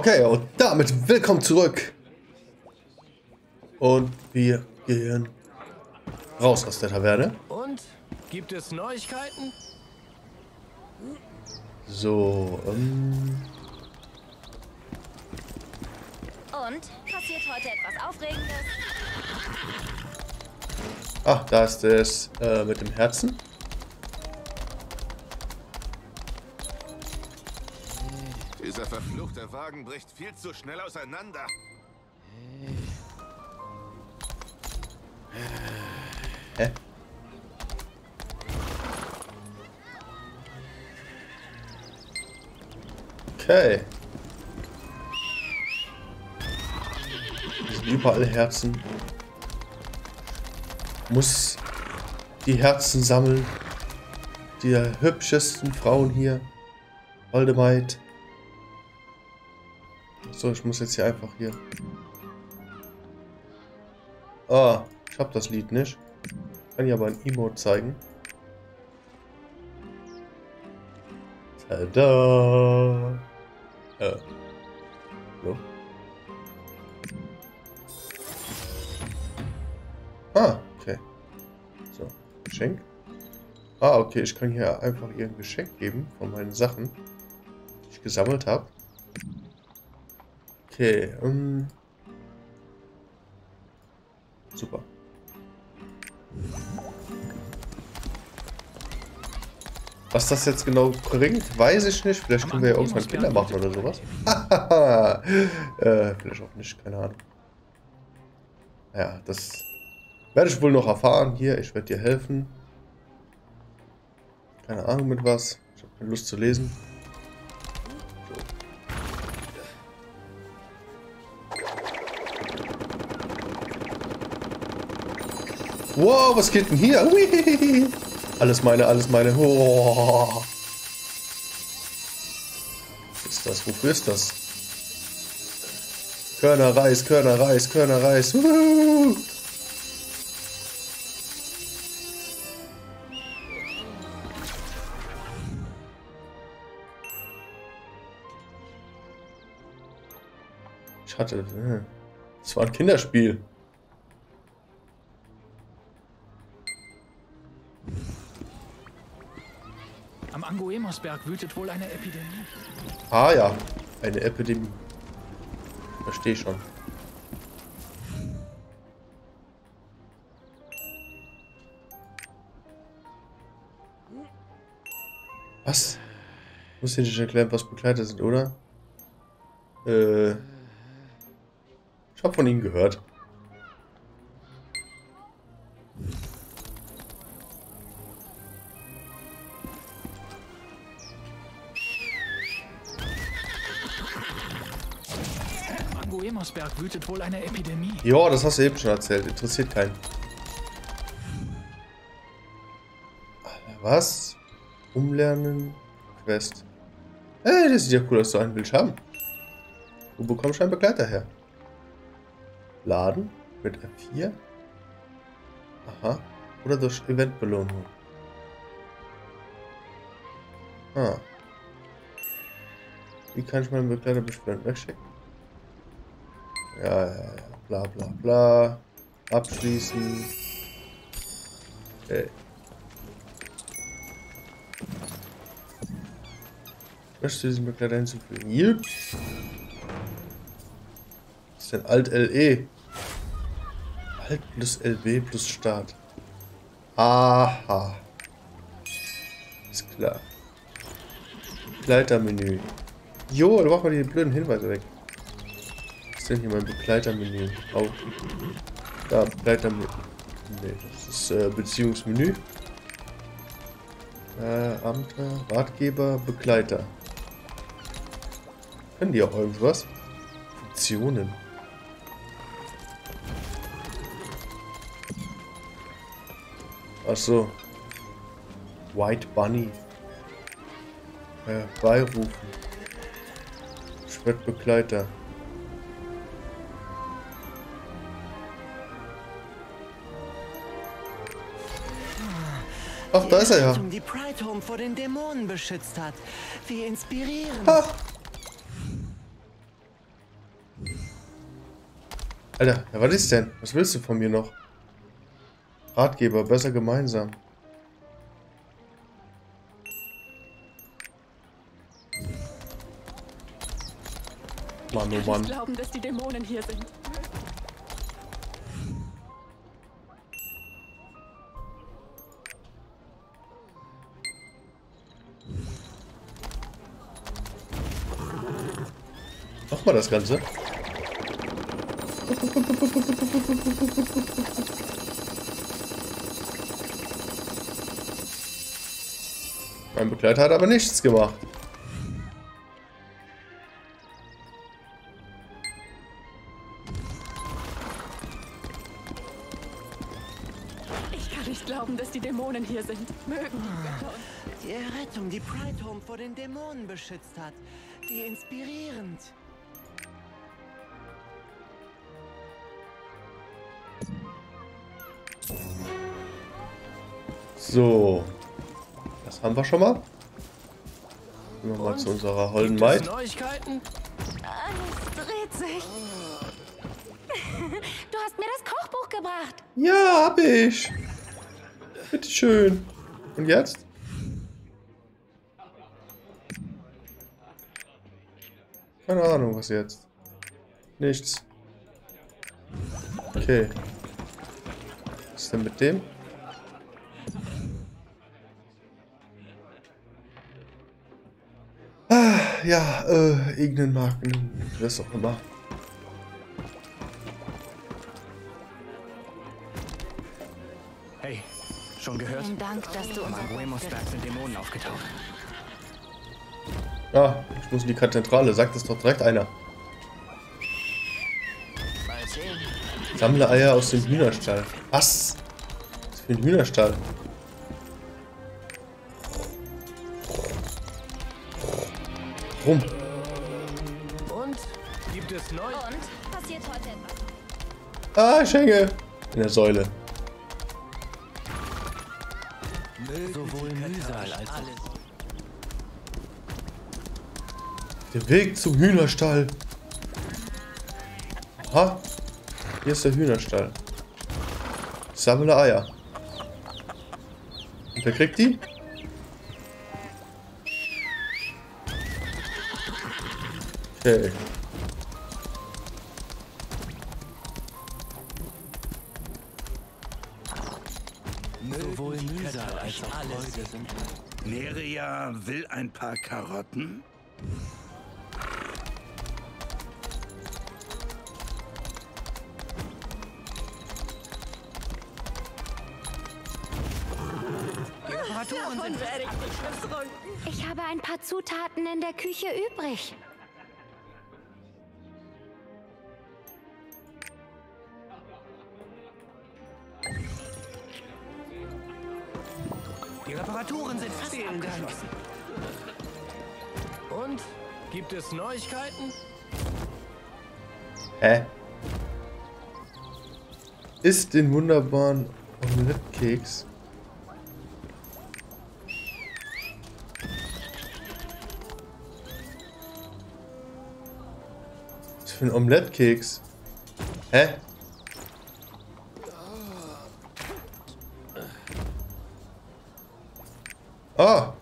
Okay, und damit willkommen zurück. Und wir gehen raus aus der Taverne. Und? Gibt es Neuigkeiten? So, Und? Passiert heute etwas Aufregendes? Ach, da ist es mit dem Herzen. Dieser verfluchte Wagen bricht viel zu schnell auseinander. Hä? Okay. Hier sind überall Herzen. Muss die Herzen sammeln. Die hübschesten Frauen hier. Waldemite. So, ich muss jetzt hier einfach hier. Ah, ich hab das Lied nicht. Kann ja aber ein Emote zeigen. Tada! So. Ah, okay. So, Geschenk. Ah, okay, ich kann hier einfach ihr ein Geschenk geben von meinen Sachen, die ich gesammelt habe. Okay, super. Was das jetzt genau bringt, weiß ich nicht. Vielleicht können wir ja irgendwann Kinder machen oder sowas. Vielleicht auch nicht, keine Ahnung. Ja, das werde ich wohl noch erfahren. Hier, ich werde dir helfen. Keine Ahnung mit was. Ich habe keine Lust zu lesen. Wow, was geht denn hier? Wee. Alles meine, alles meine. Oh. Was ist das? Wofür ist das? Körnerreis, Körnerreis, Körnerreis. Ich hatte... Das war ein Kinderspiel. Angoemersberg wütet wohl eine Epidemie. Ah ja, eine Epidemie. Verstehe schon. Was? Ich muss dir nicht erklären, was Begleiter sind, oder? Ich habe von ihnen gehört. Wütet wohl eine Epidemie. Ja, das hast du eben schon erzählt. Interessiert keinen. Was? Umlernen? Quest. Hey, das sieht ja cool aus, so ein Bild haben. Wo bekommst du einen Begleiter her? Laden? Mit F4? Aha. Oder durch Eventbelohnung. Ah. Wie kann ich meinen Begleiter bestimmt wegschicken? Ja, ja, ja, bla bla bla. Abschließen. Okay. Möchtest du diesen Begleiter hinzufügen? Yep. Was ist denn Alt-LE? Alt plus LB plus Start. Aha. Ist klar. Begleitermenü. Jo, da machen wir die blöden Hinweise weg. Denn hier mein Begleitermenü? Oh. Da, Begleitermenü. Nee, das ist Beziehungsmenü. Amter, Ratgeber, Begleiter. Können die auch irgendwas? Funktionen. Ach so. White Bunny. Beirufen. Schwertbegleiter. Ach, da ist er ja. Die Pride Home vor den Dämonen beschützt hat. Wie inspirierend. Ach. Alter, na, was ist denn? Was willst du von mir noch? Ratgeber, besser gemeinsam. Mann, oh Mann. Ich kann glauben, dass die Dämonen hier sind. Nochmal das Ganze. Mein Begleiter hat aber nichts gemacht. Ich kann nicht glauben, dass die Dämonen hier sind. Mögen die Errettung, die Pride Home vor den Dämonen beschützt hat. Wie inspirierend. So, das haben wir schon mal. Gehen wir mal zu unserer Waldemite. Alles dreht sich. Du hast mir das Kochbuch gebracht. Ja, hab ich. Bitteschön. Und jetzt? Keine Ahnung, was jetzt. Nichts. Okay. Was ist denn mit dem? Ja, irgendeinen Marken, was auch immer. Hey, schon gehört? Vielen Dank, dass du uns sind Dämonen aufgetaucht. Ah, ich muss in die Kathedrale, sagt es doch direkt einer. Sammle Eier aus dem Hühnerstall. Was? Was für ein Hühnerstall? Rum. Und? Gibt es neu? Und? Passiert heute etwas? Ah, ich hänge! In der Säule. Sowohl Mühsal als alles. Der Weg zum Hühnerstall. Ha? Hier ist der Hühnerstall. Ich sammle Eier. Und wer kriegt die? Okay. Sowohl Mühsal als auch Freude sind. Neria will ein paar Karotten? Ich habe ein paar Zutaten in der Küche übrig. Reparaturen sind fast abgeschlossen. Und? Gibt es Neuigkeiten? Hä? Isst den wunderbaren Omelettkeks. Was für ein Omelettkeks? Hä? Ah!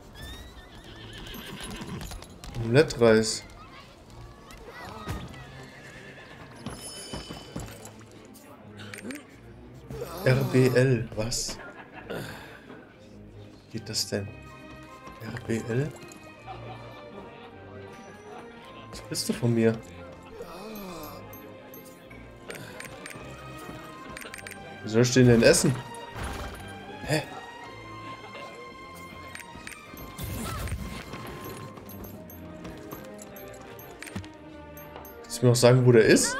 Omelettereis. RBL, was? Wie geht das denn? RBL? Was willst du von mir? Wie soll ich den denn essen? Hä? Ich will noch sagen, wo der ist.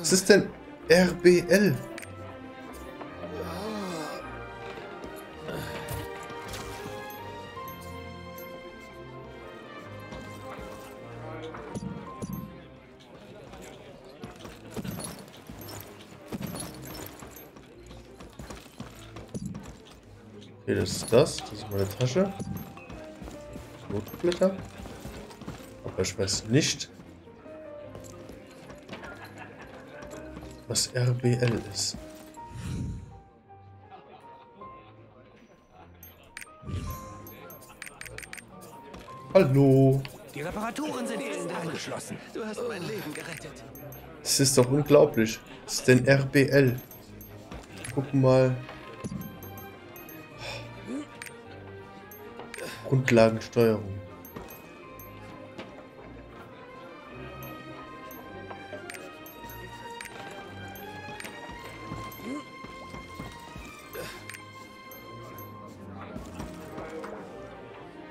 Was ist denn RBL? Okay, das ist das. Das ist meine Tasche. Notblätter. Aber ich weiß nicht. was RBL ist. Hallo. Die Reparaturen sind angeschlossen. Du hast mein Leben gerettet. Das ist doch unglaublich. Was ist denn RBL? Guck mal. Grundlagensteuerung.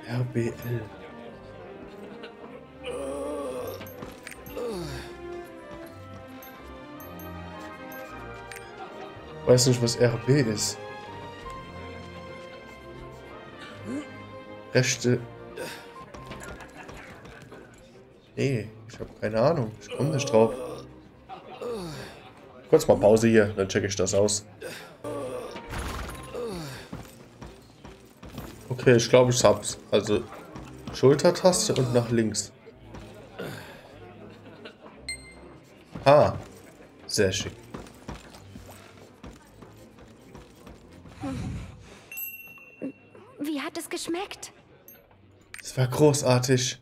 RBL. Weiß nicht, was RB ist. Rechte. Nee, ich habe keine Ahnung. Ich komme nicht drauf. Kurz mal Pause hier, dann checke ich das aus. Okay, ich glaube, ich hab's. Also Schultertaste und nach links. Ah, sehr schick. Wie hat es geschmeckt? Es war großartig.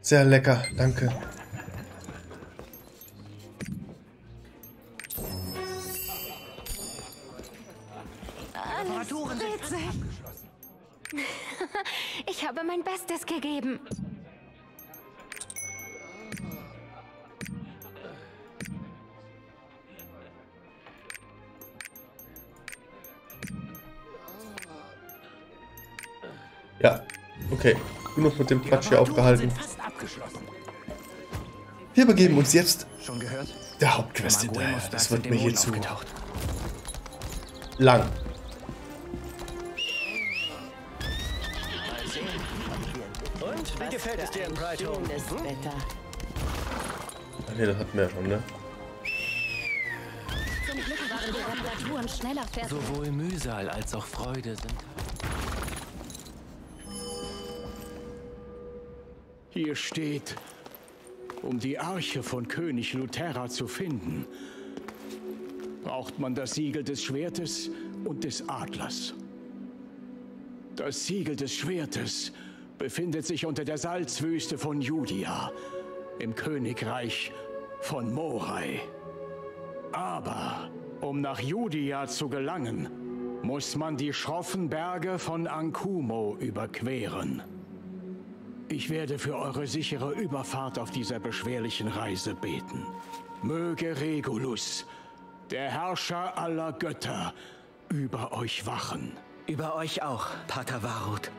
Sehr lecker, danke. Alles witzig. Ich habe mein Bestes gegeben. Ja, okay. Genug mit dem Quatsch hier aufgehalten. Wir begeben uns jetzt der Hauptquest hinterher. Das wird mir hier zu lang. Und wie gefällt es dir in Pride Home? Ach ne, das hatten wir ja schon, ne? Zum Glück waren die Reparaturen schneller fertig. Sowohl Mühsal als auch Freude sind. Hier steht, um die Arche von König Luthera zu finden, braucht man das Siegel des Schwertes und des Adlers. Das Siegel des Schwertes befindet sich unter der Salzwüste von Judia, im Königreich von Morai. Aber um nach Judia zu gelangen, muss man die schroffen Berge von Ankumo überqueren. Ich werde für eure sichere Überfahrt auf dieser beschwerlichen Reise beten. Möge Regulus, der Herrscher aller Götter, über euch wachen. Über euch auch, Pater Varut.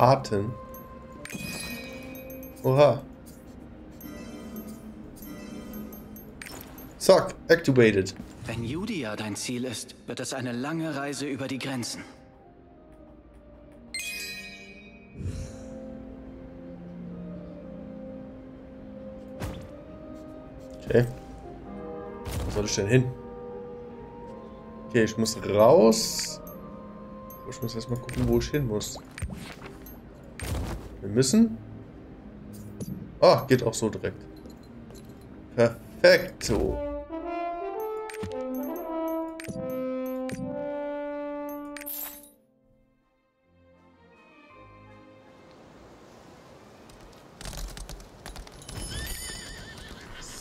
Karten. Oha. Zack, activated. Wenn Judia dein Ziel ist, wird es eine lange Reise über die Grenzen. Okay. Wo soll ich denn hin? Okay, ich muss raus. Ich muss erstmal gucken, wo ich hin muss. Wir müssen. Ah, geht auch so direkt. Perfekt so.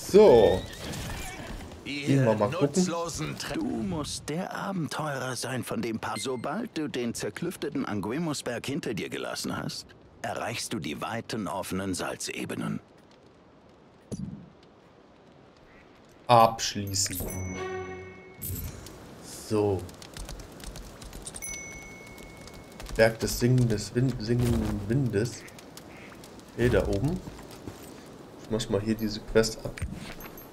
So. Gehen wir mal gucken. Du musst der Abenteurer sein, von dem Paar. Sobald du den zerklüfteten Anguemusberg hinter dir gelassen hast, erreichst du die weiten, offenen Salzebenen. Abschließen. So. Berg des singenden Windes. Hey, da oben. Ich muss mal hier diese Quest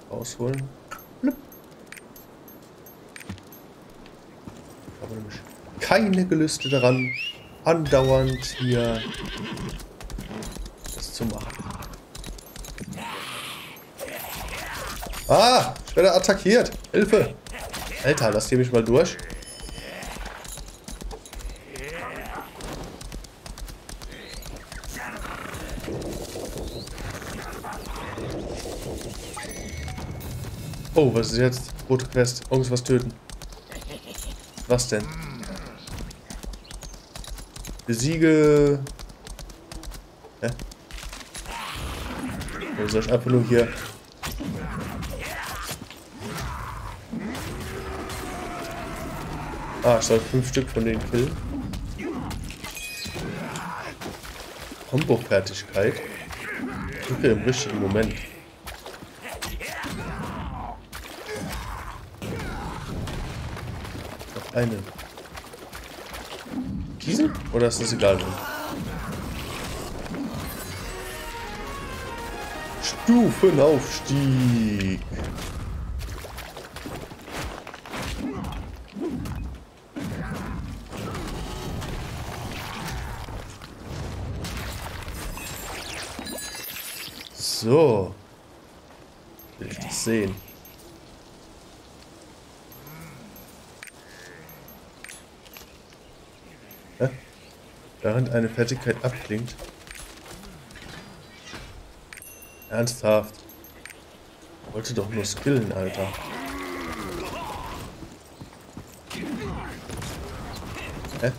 rausholen. Aber nämlich keine Gelüste daran, andauernd hier das zu machen. Ah, ich werde attackiert. Hilfe. Alter, lass die mich mal durch. Oh, was ist jetzt? Rote Quest. Irgendwas töten. Was denn? Besiege. Hä? Oder soll ich einfach nur hier? Ah, ich soll 5 Stück von denen killen. Kombo-Fertigkeit. Okay, im richtigen Moment. Noch einen. Diesen? Oder ist das egal? Stufenaufstieg. So. Will ich das sehen? Hä? Während eine Fertigkeit abklingt. Ernsthaft. Ich wollte doch nur skillen, Alter. Hä?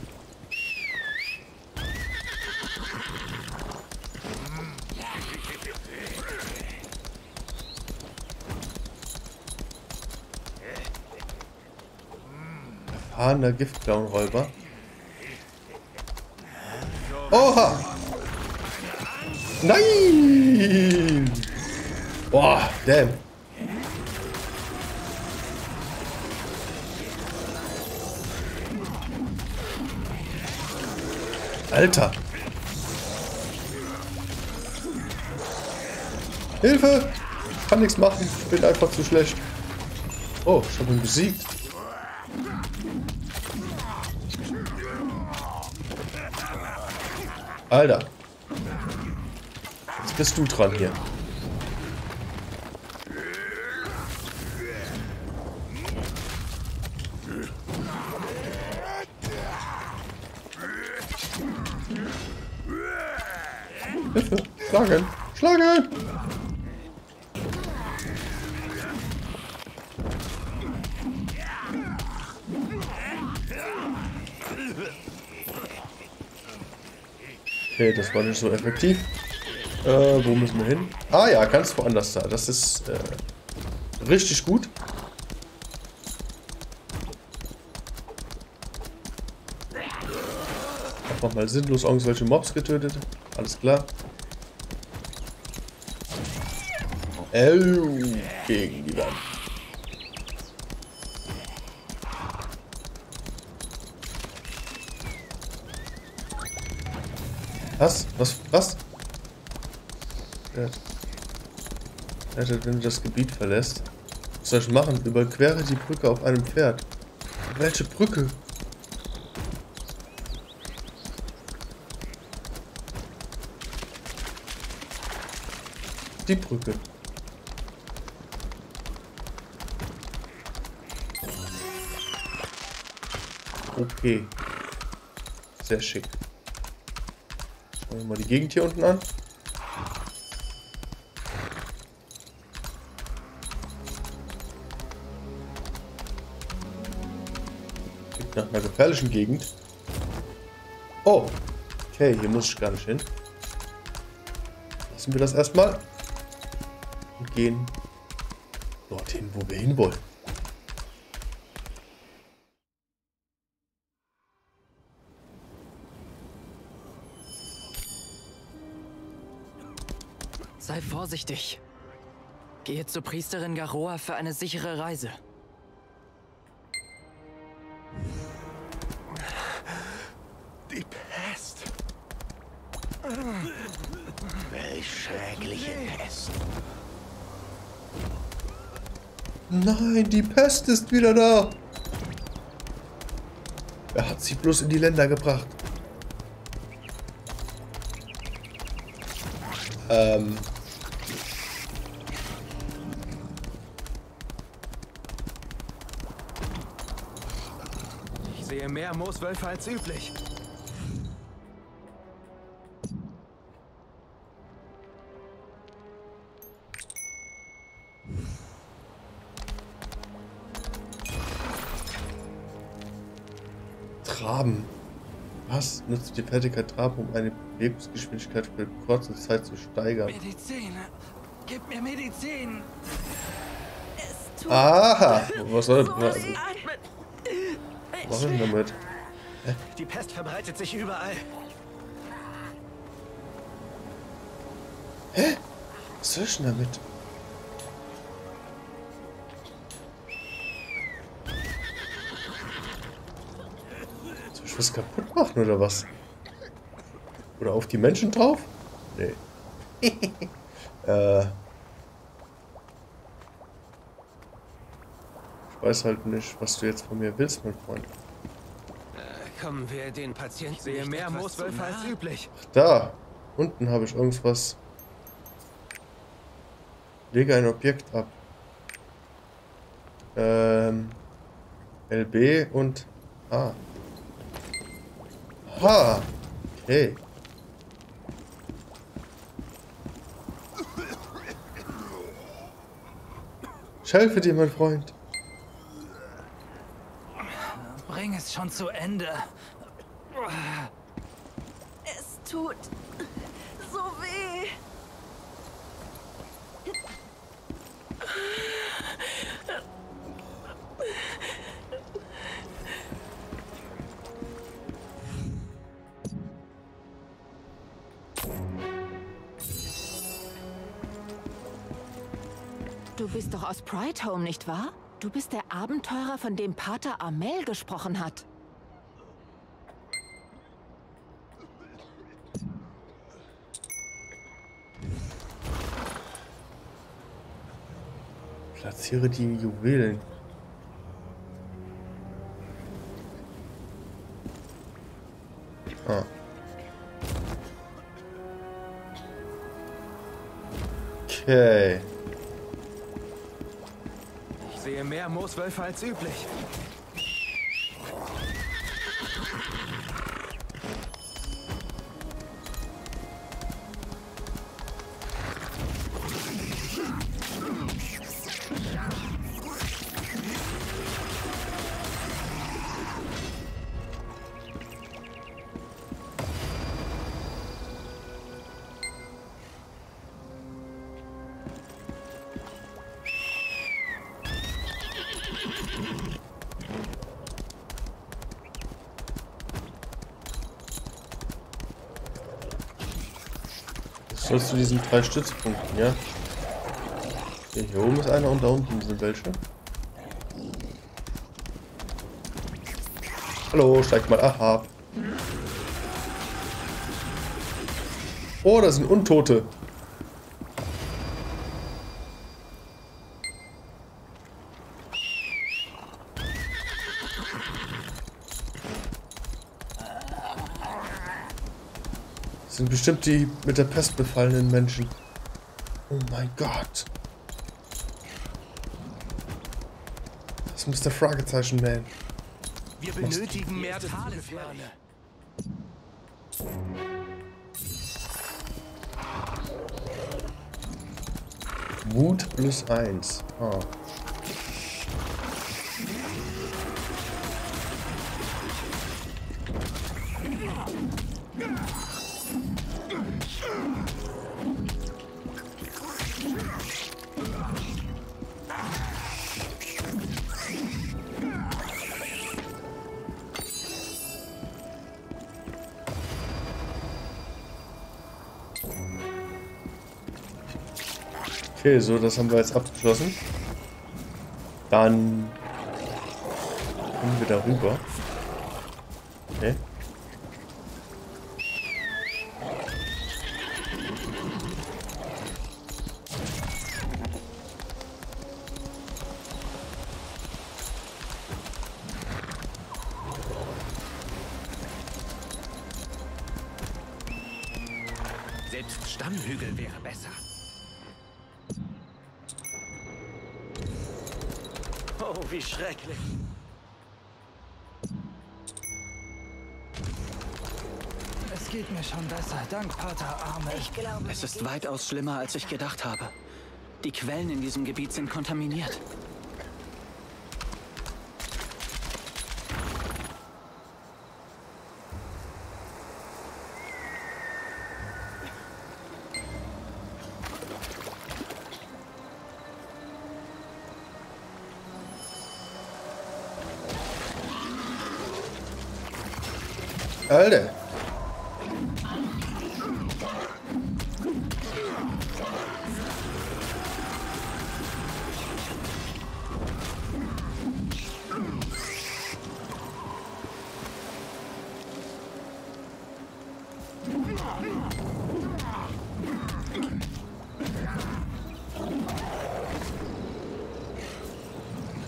Erfahrener Giftklauen-Räuber. Oha! Nein! Boah, damn. Alter. Hilfe! Ich kann nichts machen. Ich bin einfach zu schlecht. Oh, ich habe ihn besiegt. Alter. Bist du dran hier? Hilfe! Schlagen! Schlagen! Okay, das war nicht so effektiv. Wo müssen wir hin? Ah ja, ganz woanders da. Das ist richtig gut. Einfach mal sinnlos irgendwelche Mobs getötet. Alles klar. Gegen die Wand. Was? Was? Was? Wenn du das Gebiet verlässt. Was soll ich machen? Überquere die Brücke auf einem Pferd. Welche Brücke? Die Brücke. Okay. Sehr schick. Schauen wir mal die Gegend hier unten an. Nach einer gefährlichen Gegend. Oh, okay, hier muss ich gar nicht hin. Lassen wir das erstmal und gehen dorthin, wo wir hinwollen. Sei vorsichtig. Gehe zur Priesterin Garoa für eine sichere Reise. Nein, die Pest ist wieder da. Er hat sie bloß in die Länder gebracht. mehr Mooswölfe als üblich. Traben. Was nutzt die Fertigkeit Traben, um eine Bewegungsgeschwindigkeit für eine kurze Zeit zu steigern? Medizin. Gib mir Medizin. Es tut was soll das? Was machen wir damit? Die Pest verbreitet sich überall. Hä? Was soll ich denn damit? Soll ich was kaputt machen oder was? Oder auf die Menschen drauf? Nee. Ich weiß halt nicht, was du jetzt von mir willst, mein Freund. Kommen wir den Patienten sehe mehr Mooswölfe als üblich. Ach, da unten habe ich irgendwas. Lege ein Objekt ab. LB und A. Ha. Okay. Ich helfe dir, mein Freund. Bring es schon zu Ende. Es tut so weh. Du bist doch aus Pride Home, nicht wahr? Du bist der Abenteurer, von dem Pater Armel gesprochen hat. Platziere die Juwelen. Okay. Mehr Mooswölfe als üblich. Sollst du diesen 3 Stützpunkten, ja? Okay, hier oben ist einer und da unten sind welche. Hallo, steig mal ab. Oh, da sind Untote. Sind bestimmt die mit der Pest befallenen Menschen. Oh mein Gott. Das ist Mr. Fragezeichen, man. Wir benötigen mehr Talismane. Wut plus 1. Ah. Okay, so, das haben wir jetzt abgeschlossen. Dann kommen wir da rüber. Okay. Selbst Stammhügel wäre besser. Oh, wie schrecklich. Es geht mir schon besser, dank Pater Armel. Ich glaube, es ist weitaus schlimmer, als ich gedacht habe. Die Quellen in diesem Gebiet sind kontaminiert. Alter.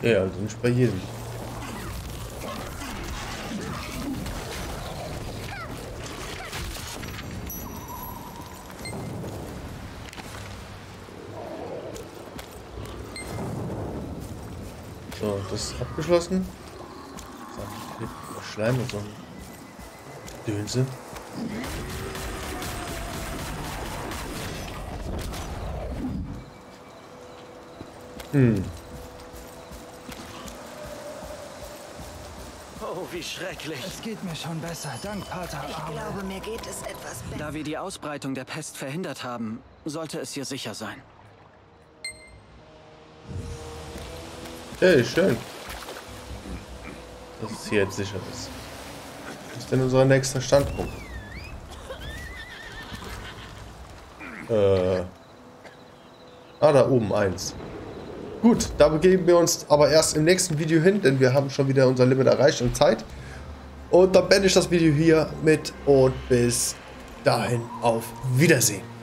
Ja, also nicht bei jedem. So, das ist abgeschlossen. Schleim und so. Dönse. Oh, wie schrecklich. Es geht mir schon besser, dank Pater. Ich glaube, mir geht es etwas besser. Da wir die Ausbreitung der Pest verhindert haben, sollte es hier sicher sein. Hey, schön. Dass es hier jetzt sicher ist. Was ist denn unser nächster Standpunkt? Da oben eins. Gut, da begeben wir uns aber erst im nächsten Video hin, denn wir haben schon wieder unser Limit erreicht an Zeit. Und dann beende ich das Video hier mit und bis dahin auf Wiedersehen.